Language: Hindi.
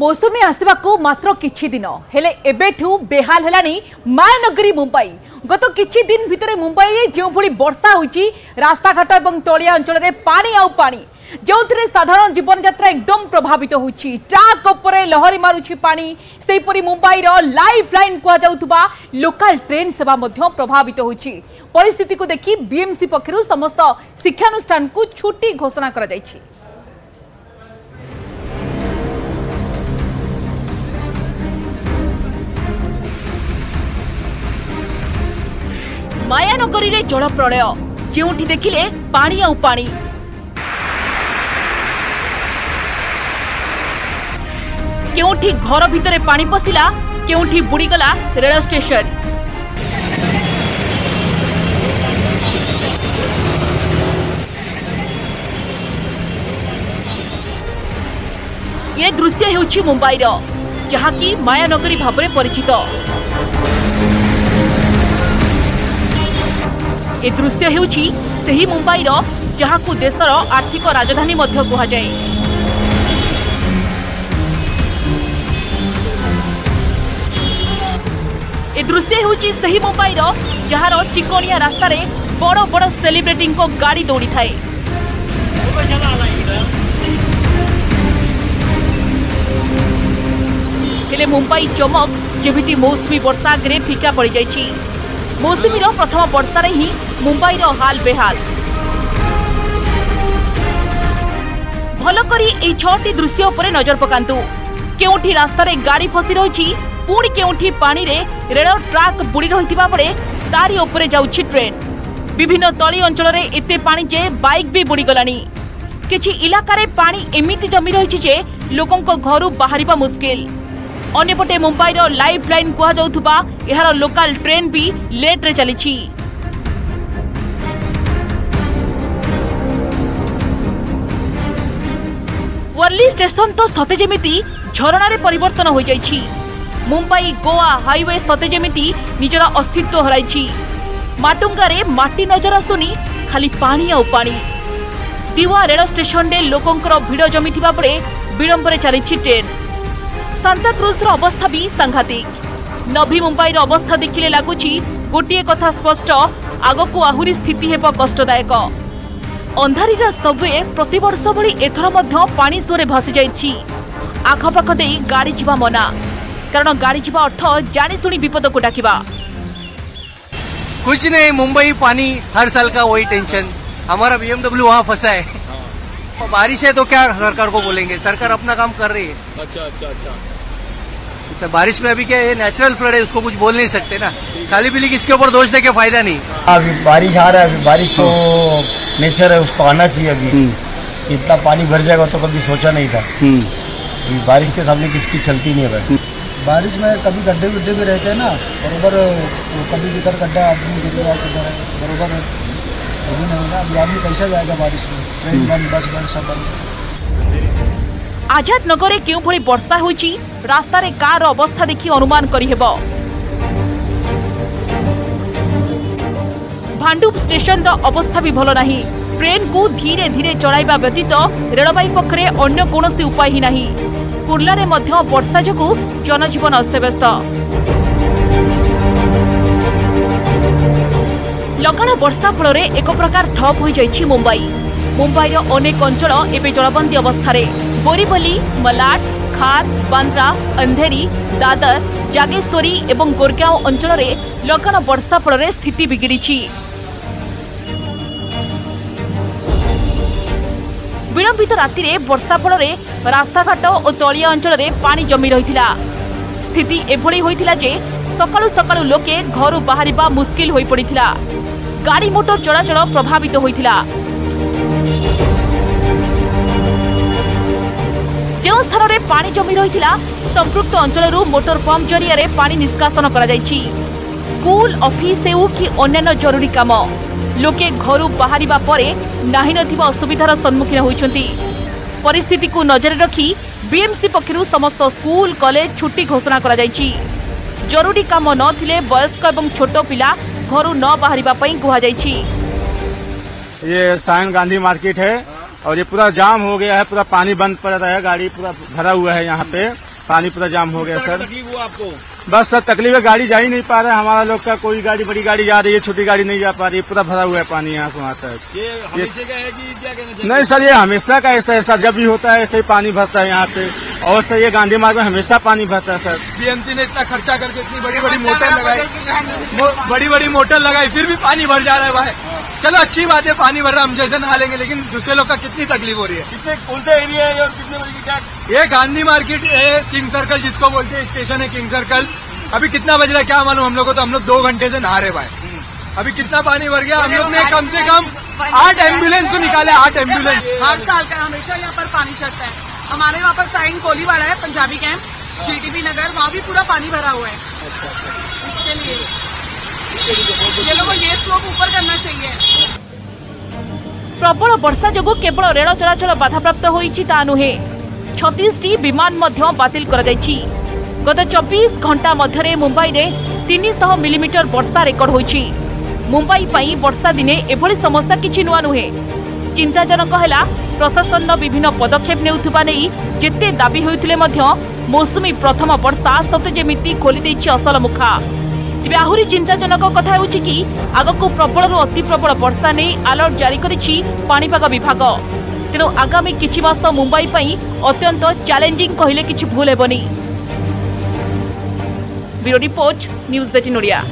मौसुमी आसवाकू मात्र किछि दिन हेले एबेठू बेहाल हेलानी मायानगरी मुंबई। गत किछि दिन भितरे मुंबई जो भली वर्षा होइछि रास्ताघाट एवं तलिया अंचल रे पानी आउ पानी जोंतरे साधारण जीवन यात्रा एकदम प्रभावित होइछि। ट्रक उपरे लहरी मारुछि पानी। सेहि परि मुंबई रो लाइफलाइन को जाउतबा लोकल ट्रेन सेवा मध्ये प्रभावित होइछि। परिस्थिति को देखि बीएमसी पक्षरु समस्त शिक्षानुष्ठान को छुट्टी घोषणा करा जाइछि। मायानगरी रे जल प्रलय जोठी देखिले पानी आउ पानी। केउठी घर भितरे पानी पसिला, केउठी बुड़ीगला रेल स्टेशन। ये दृश्य हेउछि मुंबईर, जहाँकि मायानगरी भाबरे परिचित। ए दृश्य हेउछि सेही मुंबईर जहाँकु देशर आर्थिक राजधानी मध्य कहुए। ए दृश्य हेउछि सेही मुंबईर जहार चिकोनिया रास्तारे बड़ बड़ सेलिब्रिटी को गाड़ी दौड़ी थाए। हेले मुंबई चमक जेमिति मौसुमी वर्षा आगे फिका पड़ जाइछि। मौसुमीर प्रथम वर्षार ही मुंबईर हाल बेहाल। भल करी एई छटी दृश्य उपरे नजर पकांतु। केउठी रास्तार गाड़ी फसी रही, पुणी केउठी पानी रे रेल ट्रैक बुड़ी रही बेले तारी उपरे जाउछि ट्रेन। विभिन्न तली अंचल रे एते पानी जे बाइक भी बुड़ी गलानी। किछि इलाकारे पानी एमिति जमी रही जे लोकंक घरु बाहरिबा मुश्किल। अन्यपटे मुंबईर लाइफलाइन कहा जाउथबा एहार लोकल ट्रेन भी लेट रे चली। वर्ली स्टेशन तो सते जेमिति झरणारे परिवर्तन हो जाइछि। मुंबई गोवा हाईवे सते जेमिति निजर अस्तित्व हराइछि। माटुंगारे माटी नजर आसुनी, खाली पानी आउ पानी। दिवा रेल स्टेशन रे लोकंकर भिड़ जमिथिबा बेले विलंबरे चली ट्रेन। सांताक्रूजर अवस्था भी सांघातिक। नवी मुंबईर अवस्था देखिले लगुच गोटे कथा स्पष्ट, आगक आहरी स्थिति हेब कष्टदायक। अंधारीरा सबवे प्रतिवर्ष भली एथर मध्य पानी सोरे भासी जाइछि। आखपाख देई गाड़ी जीवा मना, कारण गाड़ी जीवा अर्थ जाणिशुणी विपद को डाकिबा। कुछ नहीं, मुंबई पानी हर साल का वही टेंशन। हमारा BMW वहाँ फंसा है। बारिश है तो क्या सरकार को बोलेंगे? सरकार अपना काम कर रही है। अच्छा अच्छा अच्छा। बारिश में अभी क्या ये नेचुरल फ्लड है, उसको कुछ बोल नहीं सकते ना। खाली पीली किसके ऊपर दोष देके फायदा नहीं। अभी बारिश आ रहा है, अभी बारिश तो नेचर है, उसको आना चाहिए। अभी इतना पानी भर जाएगा तो कभी सोचा नहीं था। बारिश के सामने किसकी चलती नहीं है। बारिश में कभी गड्ढे गुड्ढे भी रहते हैं ना, बरबर कभी जिधर गड्ढा आदमी बरबर बारिश में ट्रेन बंद, बस बंद, सब बंद। आजाद नगर के भली वर्षा होइछि, रास्ता रे कार अवस्था देखि अनुमान करि हेबो। भांडुप स्टेशन रो अवस्था भी भलो नाही। ट्रेन को धीरे धीरे चलाइबा व्यतीत रेलवे पक्षरे अन्य कोनोसी उपाय ही नाही। कुर्ला रे मध्य वर्षा जोगु जनजीवन अस्तव्यस्त। लगाण वर्षा फल एक प्रकार ठप हो जाइछि मुंबई। मुंबईर अनेक अंचल एवं जलबंदी अवस्था। बोरीवली, मलाड, खार, बांद्रा, अंधेरी, दादर, जागेश्वरी एवं गोरगांव अंचल लगाण वर्षा फल स्थिति बिगिड़ी। विलंबित राति वर्षा फल रास्ताघाट और तलिया अंचल पानी जमी रही। स्थिति एभली होइथिला जे सकाळु सकाळु लोके घर बाहरिबा मुश्किल होई पड़िथिला। गाड़ी मोटर चलाचल प्रभावित होइथिला। जो स्थान रे पानी जमी रहिथिला संपृक्त अंचलरू मोटर पंप जरिया रे पानी निष्कासन करा जाइछि। स्कूल, ऑफिस एउ कि अन्य जरूरी काम लोके घर बाहरिबा परे नाही नथिबा असुविधार सम्मुखीन होइछन्ती। परिस्थिति को नजर रखी बीएमसी पक्षरु समस्त स्कूल, कॉलेज छुट्टी घोषणा करा जाइछि। जरूरी काम नथिले वयस्क एवं छोट पिला घरू न बाहरिबा पई कहा जाइछि। ये सायन गांधी मार्केट है, और ये पूरा जाम हो गया है, पूरा पानी बंद पड़ रहा है, गाड़ी पूरा भरा हुआ है, यहाँ पे पानी पूरा जाम हो गया सर। तकलीफ हुआ आपको? बस सर तकलीफ है, गाड़ी जा ही नहीं पा रहा है, हमारा लोग का कोई गाड़ी, बड़ी गाड़ी जा रही है, छोटी गाड़ी नहीं जा पा रही है, पूरा भरा हुआ है पानी यहाँ से वहाँ तक। ये हमेशा का है कि क्या कहना? नहीं सर, ये हमेशा का ऐसा ऐसा जब भी होता है ऐसे ही पानी भरता है यहाँ पे। और सर ये गांधी मार्ग में हमेशा पानी भरता है सर। बीएमसी ने इतना खर्चा करके इतनी बड़ी बड़ी मोटर लगाई, फिर भी पानी भर जा रहा है भाई। चलो अच्छी बात है पानी भर रहा है, हम जैसे नहा लेंगे, लेकिन दूसरे लोग का कितनी तकलीफ हो रही है। कितने कौन सा एरिया है और कितने बजे क्या? ये गांधी मार्केट है, किंग सर्कल जिसको बोलते हैं, स्टेशन है किंग सर्कल। अभी कितना बज रहा है क्या मालूम हम लोग को, तो हम लोग 2 घंटे से नहा रहे भाई, अभी कितना पानी भर गया। हम लोग ने कम से कम 8 एम्बुलेंस को निकाले, 8 एम्बुलेंस। हर साल का हमेशा यहाँ पर पानी चढ़ता है। हमारे यहाँ पर साइन कोली वाला है, पंजाबी कैंप, जीटीबी नगर, वहाँ भी पूरा पानी भरा हुआ है। इसके लिए ये लोगों ये स्लोप ऊपर करना चाहिए। प्रबल वर्षा जो केवल रेल चलाचल बाधाप्राप्त होता नुहे, 36टी विमान बातिल कर दैछि। गत 24 घंटा मध्य मुंबई में 300 मिलीमीटर वर्षा रेकर्ड होइछि। मुंबई पर वर्षा दिने एभली समस्या किछि नुआ नुहे। चिंताजनक है प्रशासन विभिन्न पदक्षेप नेउथुबा नै जेते दाबी होइथिले मध्य मौसुमी प्रथम वर्षा सते जेमिति खोली दैछि असल मुखा। तेज आहरी चिंताजनक कथा होछि कि आगकू प्रबल अति प्रबल वर्षा नै अलर्ट जारी करिछि पाणीपाग विभाग। तेणु आगामी किछि मास मुंबई पर अत्यंत चैलेंजिंग कहिले किछि भूल हेबनी। Bureau report, news 18 Odia.